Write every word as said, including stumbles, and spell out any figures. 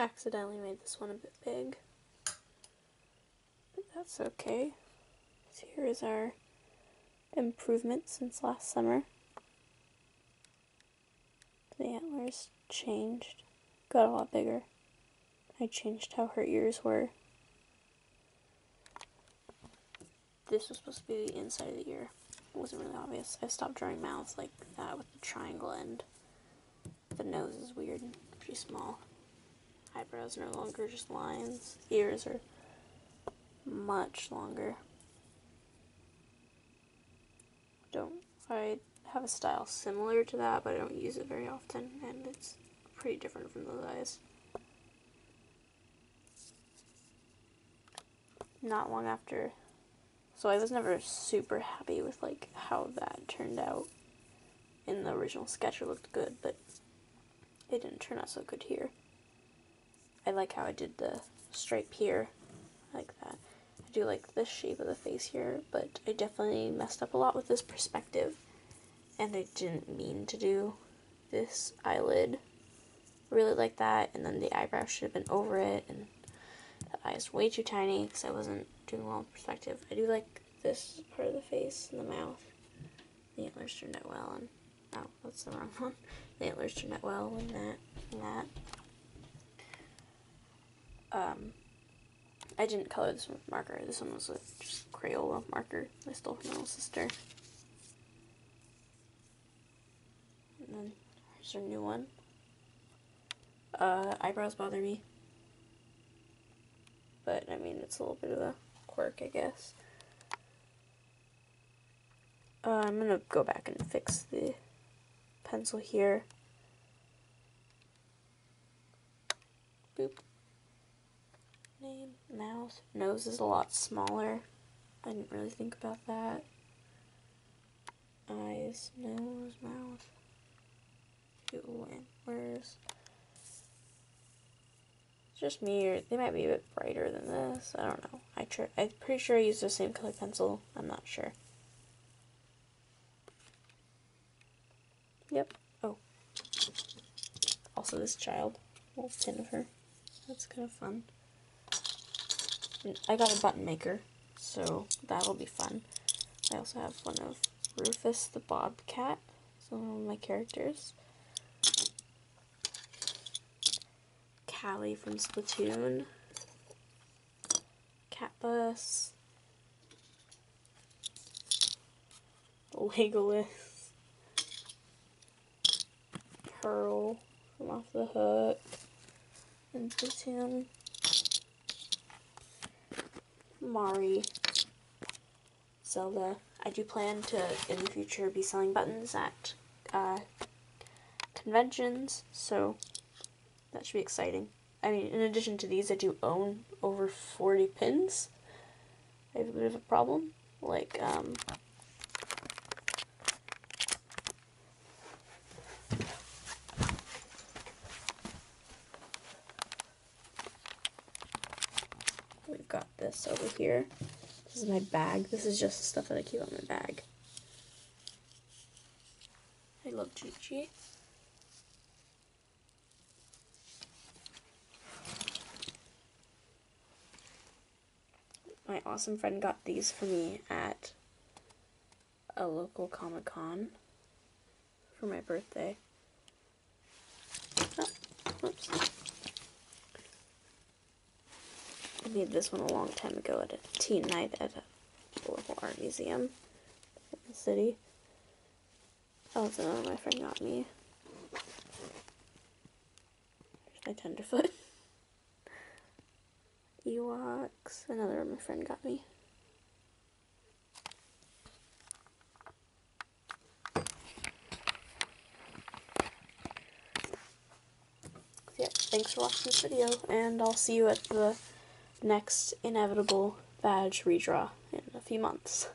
accidentally made this one a bit big, but that's okay. So here is our improvement since last summer. The antlers changed, got a lot bigger. I changed how her ears were. This was supposed to be the inside of the ear. It wasn't really obvious. I stopped drawing mouths like that with the triangle end. The nose is weird, pretty small. Eyebrows are no longer just lines. Ears are much longer. Don't I have a style similar to that, but I don't use it very often, and it's pretty different from those eyes. Not long after, so I was never super happy with like how that turned out. In the original sketch it looked good, but it didn't turn out so good here. I like how I did the stripe here. I like that. I do like the shape of the face here, but I definitely messed up a lot with this perspective. And I didn't mean to do this eyelid. Really like that, and then the eyebrow should have been over it, and the eye is way too tiny because I wasn't doing well in perspective. I do like this part of the face and the mouth. The antlers turned out well, and oh, that's the wrong one. The antlers turned out well, and that, and that. Um, I didn't color this one with marker. This one was with just Crayola marker I stole from my little sister. And then here's our new one. Uh, eyebrows bother me, but I mean it's a little bit of a quirk, I guess. Uh, I'm gonna go back and fix the pencil here. Boop. Name, mouth, nose is a lot smaller. I didn't really think about that. Eyes, nose, mouth. Two antlers. It's just me, or they might be a bit brighter than this. I don't know. I tr I'm pretty sure I used the same color pencil. I'm not sure. Yep. Oh. Also, this child. A little tin of her. That's kind of fun. I got a button maker, so that'll be fun. I also have one of Rufus the Bobcat, so one of my characters. Callie from Splatoon. Catbus. Legolas. Pearl from Off the Hook. And Splatoon. Mari, Zelda. I do plan to, in the future, be selling buttons at uh, conventions, so that should be exciting. I mean, in addition to these, I do own over forty pins. I have a bit of a problem. Like, um... over here. This is my bag. This is just the stuff that I keep on my bag. I love Chi Chi. My awesome friend got these for me at a local Comic Con for my birthday. Oh, oops. I made this one a long time ago at a teen night at a local art museum in the city. Oh, it's another one my friend got me. There's my Tenderfoot. Ewoks, another one my friend got me. So yeah, thanks for watching this video, and I'll see you at the next inevitable badge redraw in a few months.